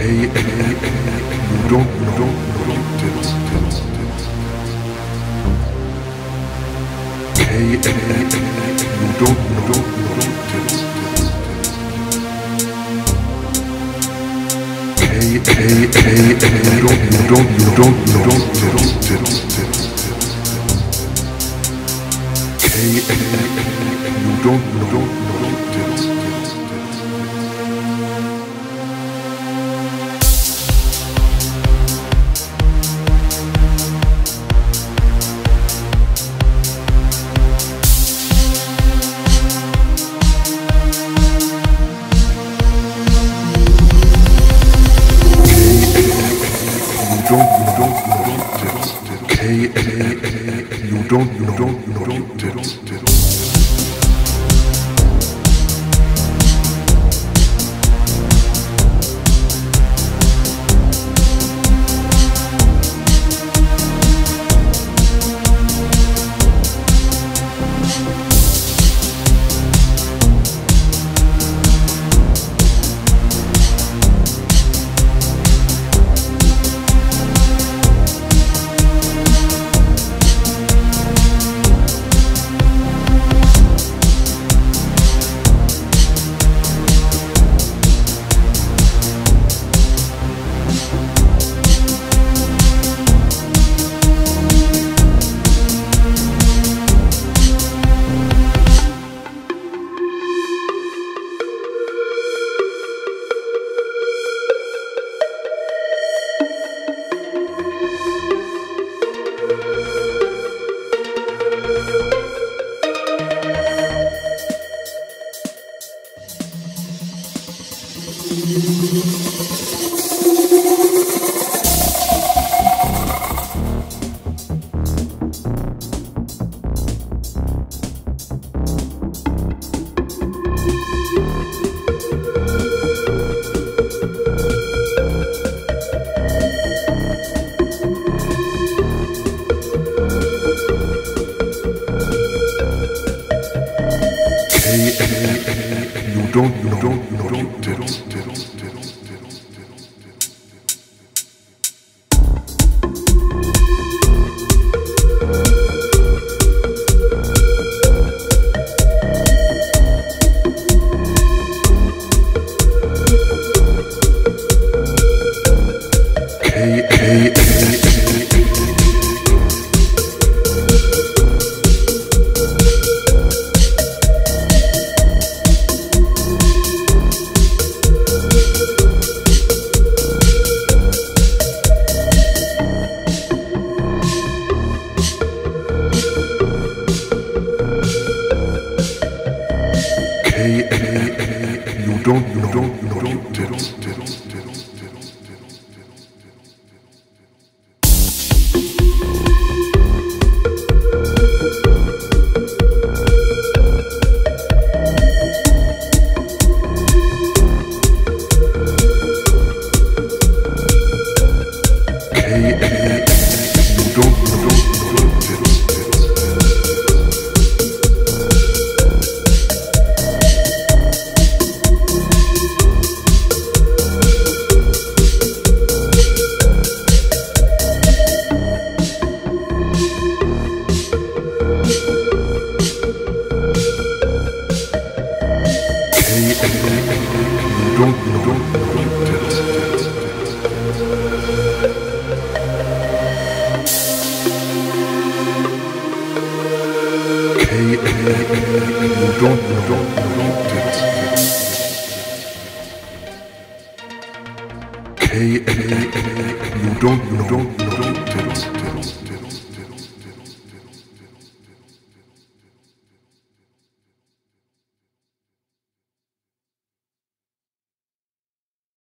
you don't know what you did. You don't know what you did. You don't know what you did. You don't know. You don't know. You don't know. You don't know.